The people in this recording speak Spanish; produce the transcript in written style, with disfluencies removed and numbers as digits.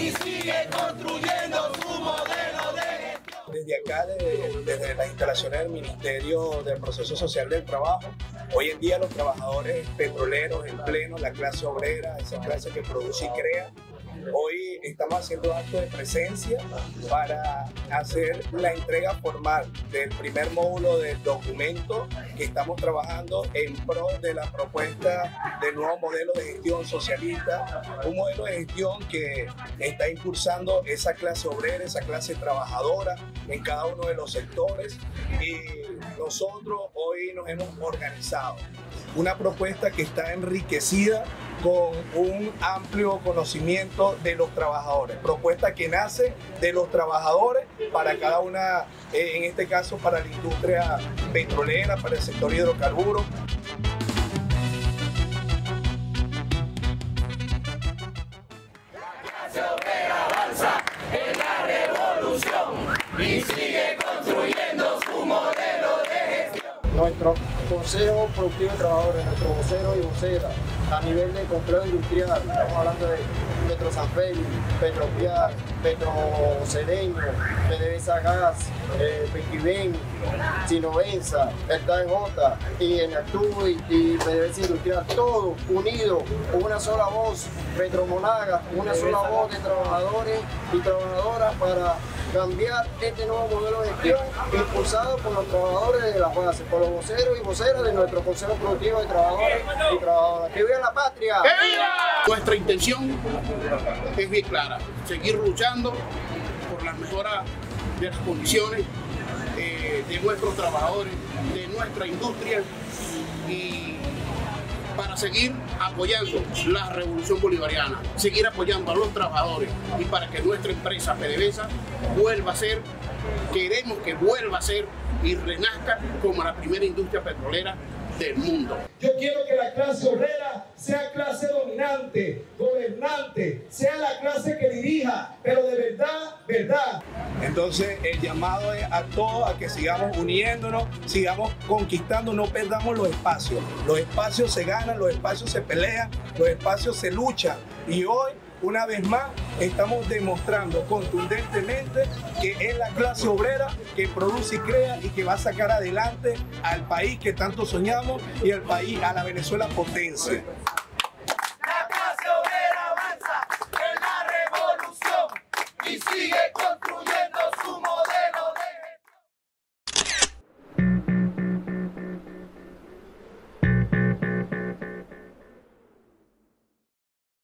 y sigue construyendo su modelo de gestión. Desde acá, desde las instalaciones del Ministerio del Proceso Social del Trabajo, hoy en día los trabajadores petroleros en pleno, la clase obrera, esa clase que produce y crea, hoy estamos haciendo actos de presencia para hacer la entrega formal del primer módulo del documento que estamos trabajando en pro de la propuesta del nuevo modelo de gestión socialista, un modelo de gestión que está impulsando esa clase obrera, esa clase trabajadora en cada uno de los sectores, y nosotros hoy nos hemos organizado. Una propuesta que está enriquecida con un amplio conocimiento de los trabajadores, propuesta que nace de los trabajadores para cada una, en este caso para la industria petrolera, para el sector hidrocarburos. La clase obrera avanza en la revolución y sigue construyendo su modelo de gestión. Nuestro Consejo Productivo de Trabajadores, nuestro vocero y vocera, a nivel de complejo industrial, estamos hablando de Petro San Félix, Petropiar, Petrocedeño, PDVSA Gas, Pequiven, Sinovensa, el TANJ, y en Actú y PDVSA Industrial, todos unidos, una sola voz, Petromonagas, una sola voz de trabajadores y trabajadoras para cambiar este nuevo modelo de gestión impulsado por los trabajadores de las bases, por los voceros y voceras de nuestro Consejo Productivo de Trabajadores y Trabajadoras. ¡Que viva la patria! ¡Que viva! Nuestra intención es bien clara, seguir luchando por la mejora de las condiciones de nuestros trabajadores, de nuestra industria, y para seguir apoyando la revolución bolivariana, seguir apoyando a los trabajadores, y para que nuestra empresa PDVSA vuelva a ser, queremos que vuelva a ser y renazca como la primera industria petrolera del mundo. Yo quiero que la clase obrera sea clase dominante, gobernante, sea la clase que dirija, pero de verdad, verdad. Entonces el llamado es a todos a que sigamos uniéndonos, sigamos conquistando, no perdamos los espacios. Los espacios se ganan, los espacios se pelean, los espacios se luchan, y hoy, una vez más, estamos demostrando contundentemente que es la clase obrera que produce y crea y que va a sacar adelante al país que tanto soñamos y al país, a la Venezuela potencia.